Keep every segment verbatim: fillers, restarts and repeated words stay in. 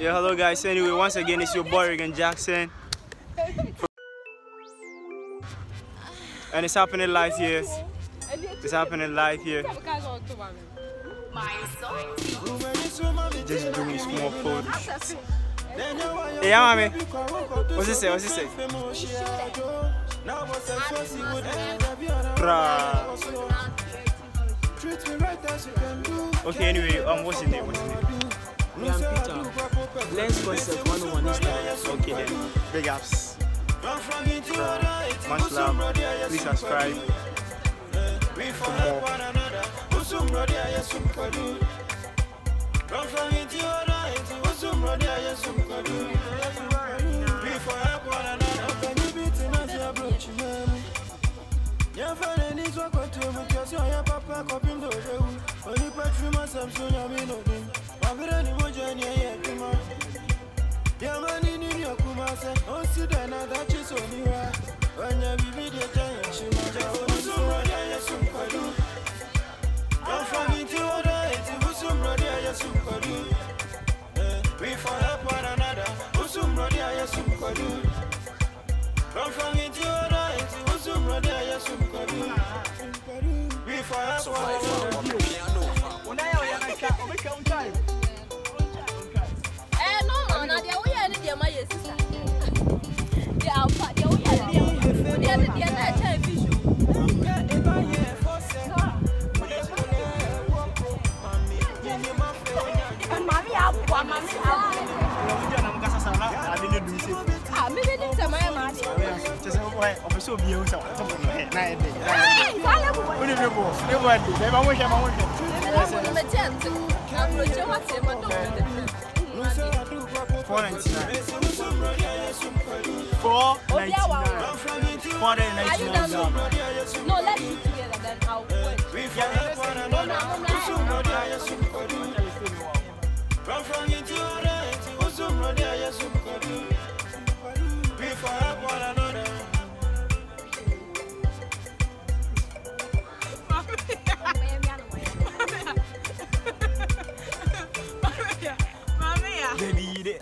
Yeah, hello guys. So anyway, once again, it's your boy Reagan Jackson, and it's happening live here. It's happening live here. Just do me small photos. Hey, mommy. What's it say? What's it say? Bruh. Okay. Anyway, um, what's your name? What's your name? Me and Peter. Let's go set one oh one Instagram. Okay then. Big ups. Uh, much love. Please subscribe. four ninety-nine. No, let's do together then I'll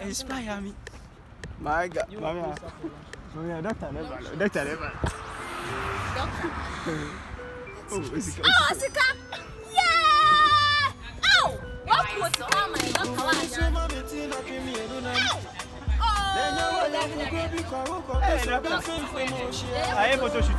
inspire me. My God, Mama. Mama, doctor never. Doctor never. Doctor. Oh, Asika. Oh, Asika. Yeah. Oh, what was that? Oh, I'm going to please subscribe to us. You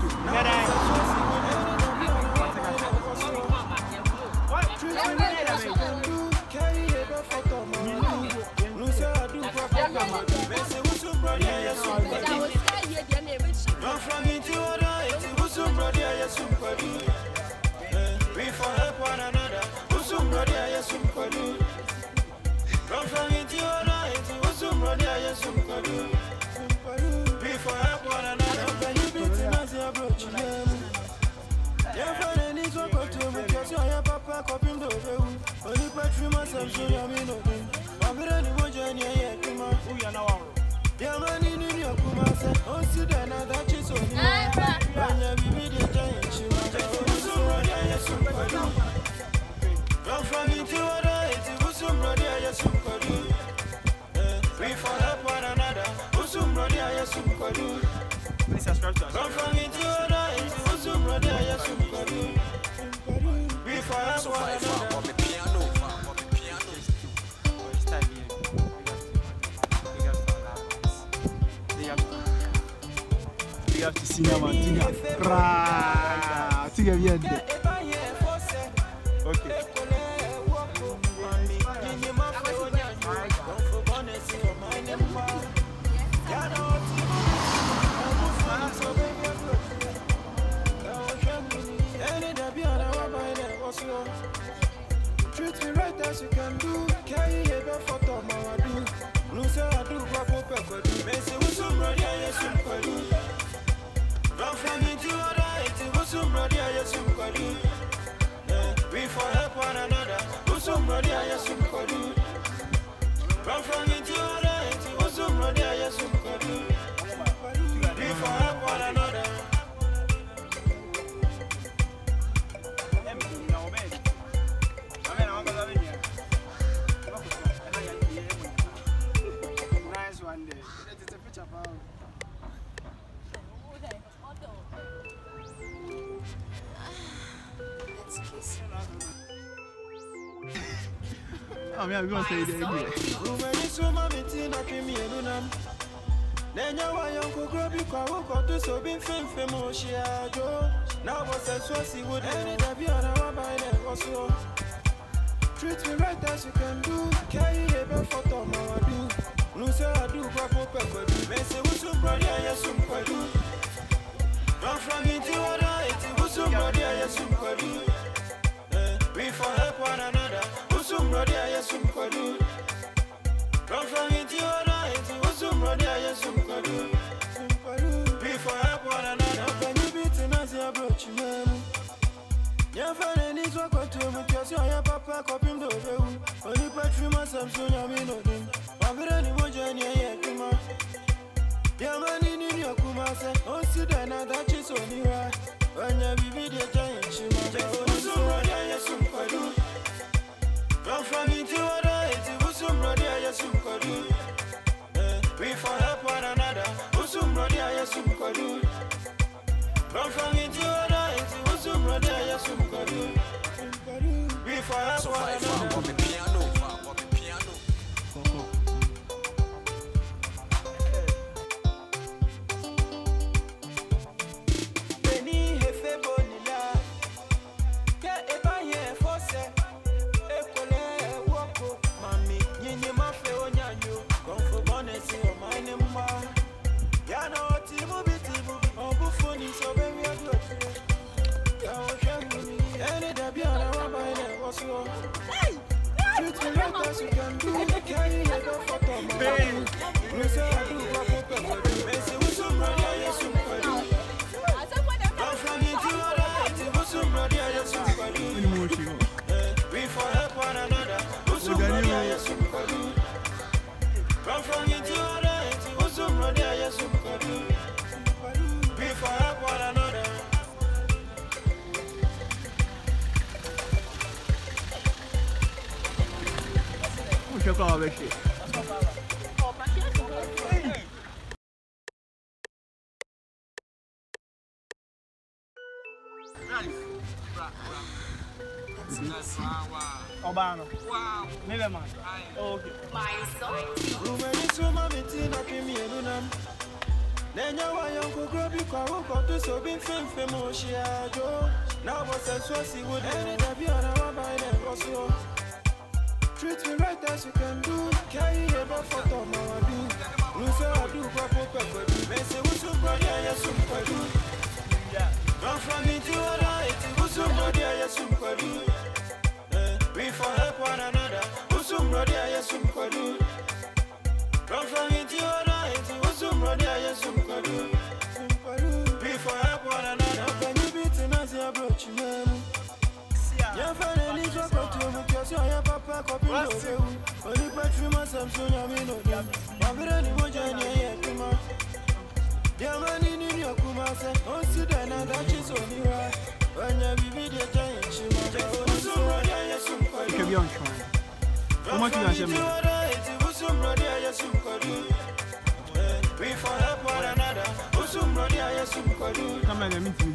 have to see them and sing them. Sing them here. Okay. Treat me right as you can do. Carry a bell for tomorrow. Do. Lose I do. Papa, do. Don't forget to order it, it was somebody I assume. We for help. Oh, yeah, we gonna say it again. Treat me right as you can do. Carry a bell for Tom, I do. Lose I do, but for pepper. Messi was so bloody, I assume for you. Don't from into other, it was so bloody, I assume for you. We for help one another, who's so bloody, I assume for you. Don't from into other, it was so bloody, I assume for you. We for help one another, when you beat an Asia brooch, man. Your family is what got to him because your papa cop him the room. Only Patrima Samson, I mean, no thing. I'm very much in your Kuma. Your money in your Kuma, oh, Sudan, that is on you. When you be the giant, she must be so ready. I assume for you. Don't from into other, it was some ready. I assume for you. We for help one another, who's some ready. I assume for you. Don't from into other, it was some ready. I assume for you. So far, if I want the piano, if I want the piano. Benny, if I bonilla, get a bayer for set, a collar, walk, mammy, you need my fellow, you come for bonnet, you mind him. Yano, Timu, Timu, or Buffon is a very good. Treat me right as you can do. Carry a bell for Tom, I do. Lose I do, but for pepper. Messi was so bloody, I assume for you. Don't from into other, it was so bloody, I assume for you. We for help one another, who's so bloody, I assume for you. Don't from into other, it was so bloody, I assume for you. We for help one another. Je pars avec lui. Oh, bah, non. Never mind. Ok. My son. Treat me right as you can do. Carry a bell for Tom, I do. Lose I do, but for pepper. Messi was so bloody, I assume for you. Don't from into other, it was so bloody, I assume for you. We for help one another, who's so bloody, I assume for you. Don't from into other, it was so bloody, I assume for you. We for help one another, when you beat an Asia brooch, man. Your family is what got to him because your papa cop him the room. Only Patrima Samson, I mean, no thing. I'm very much in your Kuma. Your money in your Kuma, oh, Sudan, and that is on you. When you be the giant, she must be so bloody, I assume for you. Don't from into other, it was so bloody, I assume for you. We for help one another, oh, so bloody, I assume for you. Come on, let me see you.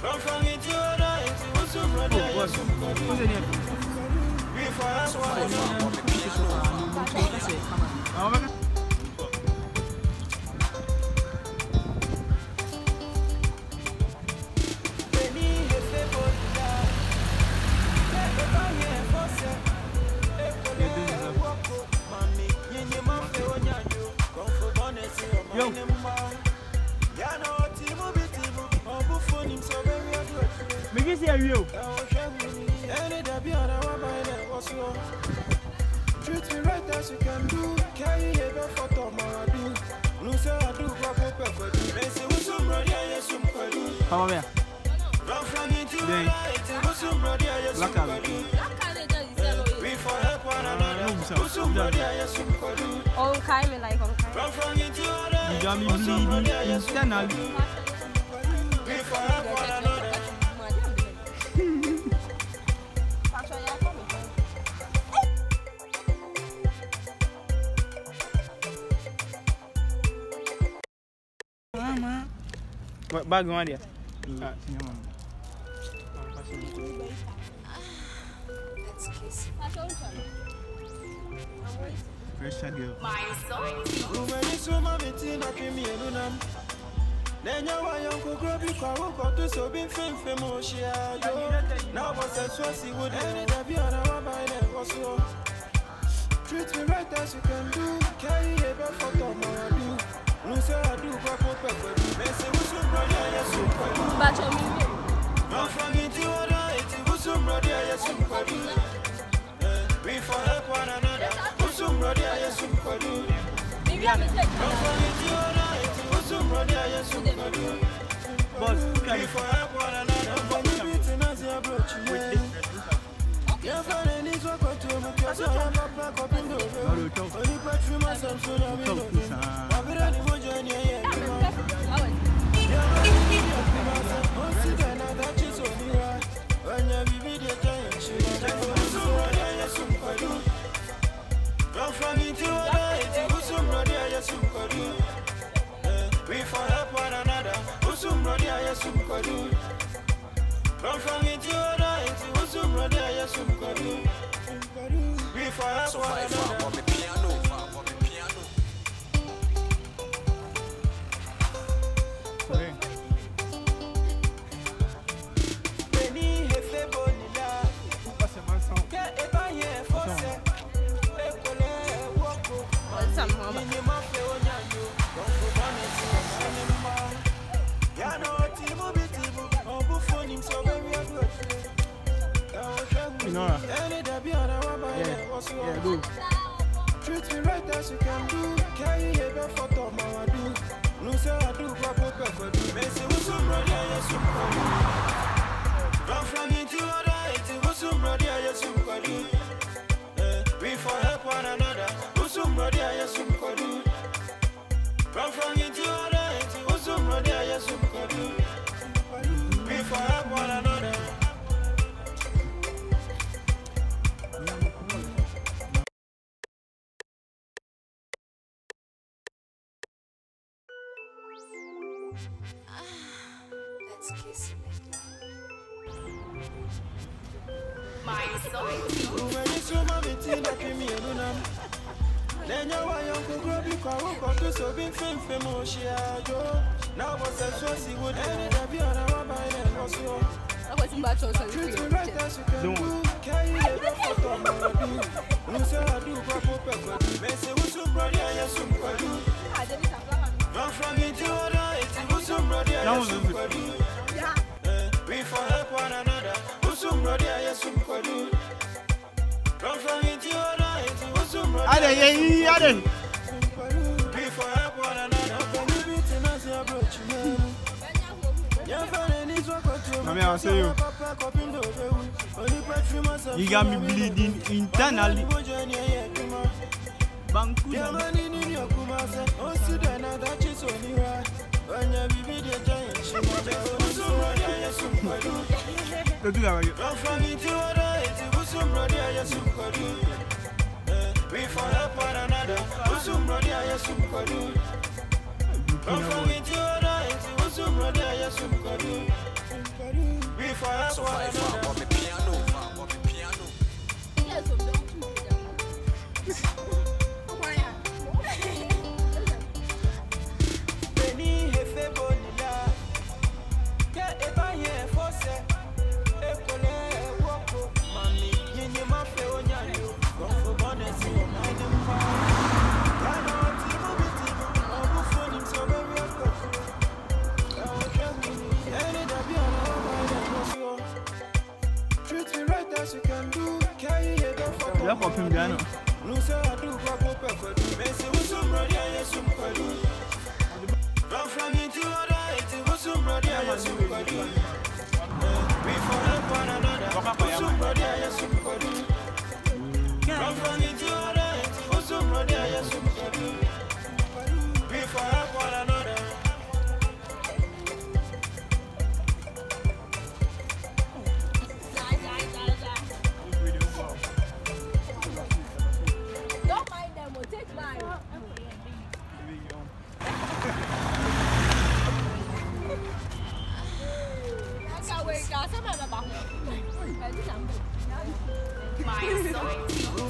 Don't from into other, it was oh, what? What's in here? We for us, what is it? Come on. Treat me right as you can do. Carry a bell for Tom, I do. Lose I do, but for pepper. Messi was so bloody, I assume for you. How are you? Don't from into other, it was so bloody, I assume for you. We for help one another, who's so bloody, I assume for you. All kind of like all kind. Don't from into other, it was so bloody, I assume for you. We for help one another. Bagulho ali. Ah, cinema. Let's kiss. Fresh girl. My son. Treat me right as you can do. Carry a bag for tomorrow. Lose I do for so far, I'm a piano, I'm a piano. Yeah, do. Treat me right as you can do. Carry a bag for tomorrow. Lose I do, but for do. Make it with some brother, yes, you can from it to other, it was some brother, yes, you can do. We for help one another, who's some brother, yes, you can do. From it to other, it was some brother, yes, you can do. We for help one another. Kiss me. My son. I we for help one another. Usum brother, yes, you can do. Don't forget your rights. Usum brother, yes, you can do. We for help one another. Can you be tenants in your brooch? Your family needs work for two. Mami, I'll say you. You got me bleeding internally. Banku. Your money in your kumasa. Oh, Sudana, that is only right. When you be the giant, she won't be. Don't do that, we for help one another. Usum brother, yes, you can do. Don't forget your rights. Usum brother, yes, you can do. We for help one another. Piano, I'm a piano. Yes, I'm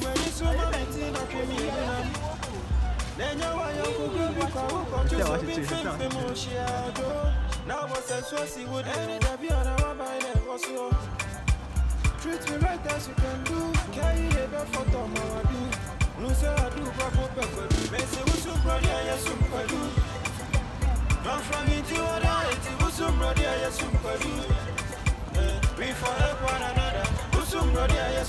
my son. Treat me right as you can do. Carry a bad photo, my do. No, sir, I do. Bravo, pepper. Messi, who's your brother? Yes, super do. Run from it to other. Who's your brother? Yes, super do. We for help one another. Who's your brother? Yes,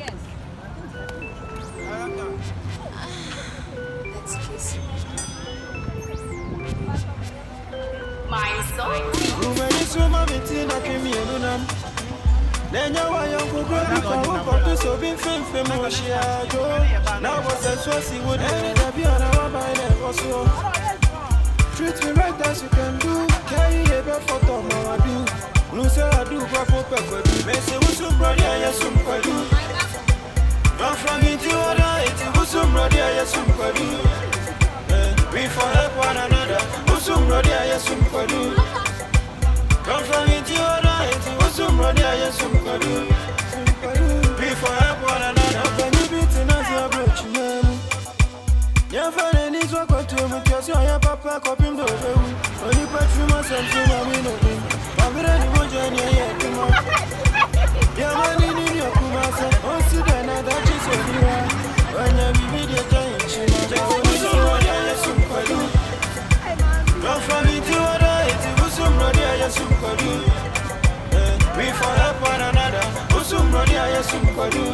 Yes. Let's kiss. My son. Woman is so mommy, Tina came here, Lunam. Then you are young, who got to so big film for Moshiago. Now was a saucy would end up your hour by then also. Treat me right as you can do. Carry a bell for Tom, I do. Lucy, I do, Bravo, Pepper. Messi, who's your brother? Yes, you can do. Run from it to other, it was your brother. Yes, you can do. We for help one another. Who's your brother? Yes, you can do. Run from it to other. Somebody I assume could do before I want another. Can you beat in as your brooch? Your family is what got to him because your papa copying the room. When you put you must have seen a window. I'm ready to join you here tomorrow. Your money in your kumasa. Oh, sit down, that is what you are. When you meet your giant, she must have somebody I assume could do. Don't forget to order it. It was somebody I assume could do. We for help one another. Usum brother, yesum kadu.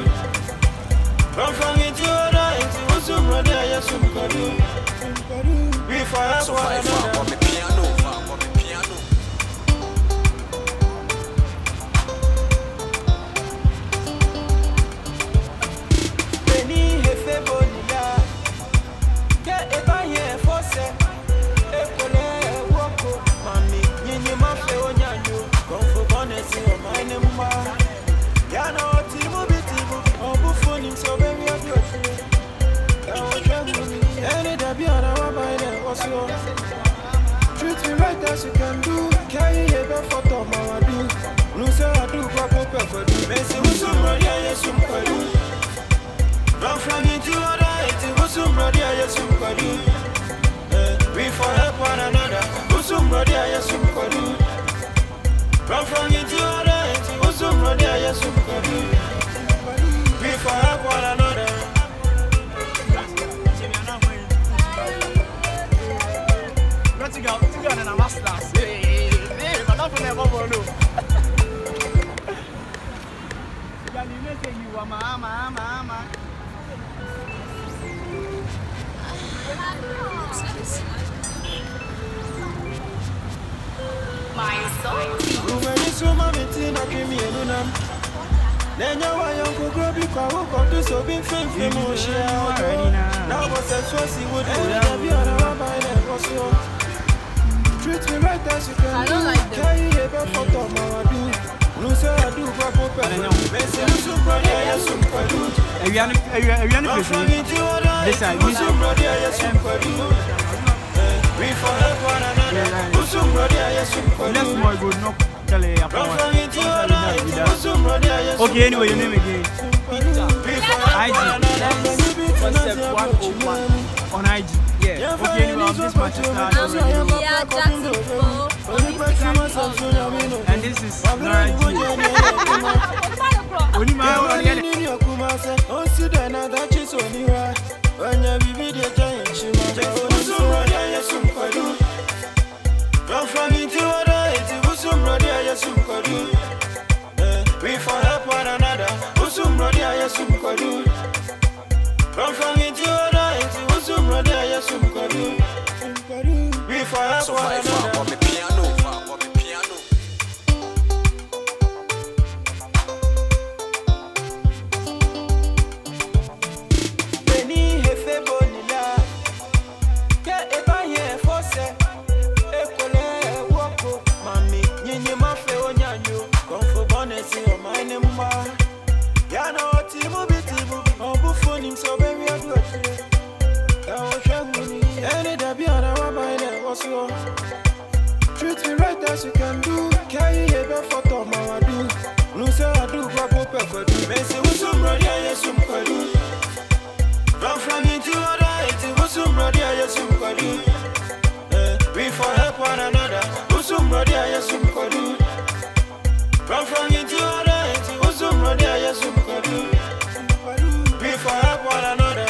Run from it to other. Usum brother, yesum kadu. We for help one another. Piano, piano. Penny hefe bolia. Ke ebanye force. Ekole woko. Mami nyinyi mafe onyanyo. My name, yeah, no, Timu, Timu, or Buffon, so very of your feet. And it'll be on our mind also. Treat me right as you can do. Carry a bell for Tom, I do. Lucy, I do, Papa, Papa, Messi, who's somebody I assume for you. Don't forget to order it, who's somebody I assume for you. We for help one another, who's somebody I assume for you. Run from it to other, it was some brother, yes, you can do. We for help one another. Let's go together in a master's. Hey, hey, but nothing ever will do. You are my mama, mama. My son. Woman is so mommy, Tina came here, Lunam. Then you are young, who grow because who got to so big film for Moshe already now. Now was a saucy would have you on a rabbi and also. Treat me right as you can. I don't like that. Carry a bell for Tom, I do. Lucy, I do, Papa, Papa. Messi, who's your brother? Yes, you can do. Are you on the person? Listen, who's your brother? Yes, you can do. We for help one another. Usum brother, yesum kadu. Let's more good. No, tell her. Don't okay, anyway, your name again. Peter. I G. one oh one on I G. Yeah. Okay, anyway, I'm this Manchester. Yeah, and this is Nara G. Run from it to other, it was some brother, yes, you could do. We for help one another, who's some brother, yes, you could do. Run from it to other, it was some brother, yes, you could do. We for help one another. We for help one another. Usum brody ayasum kodu. From from into other into usum brody ayasum kodu. We for help one another.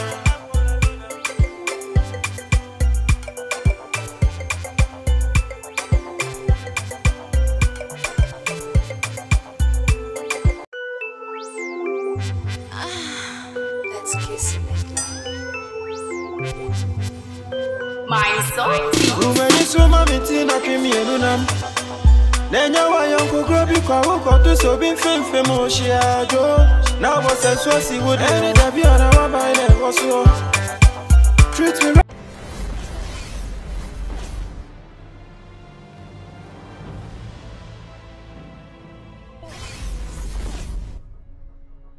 Ah, let's kiss me. My soul. Treat me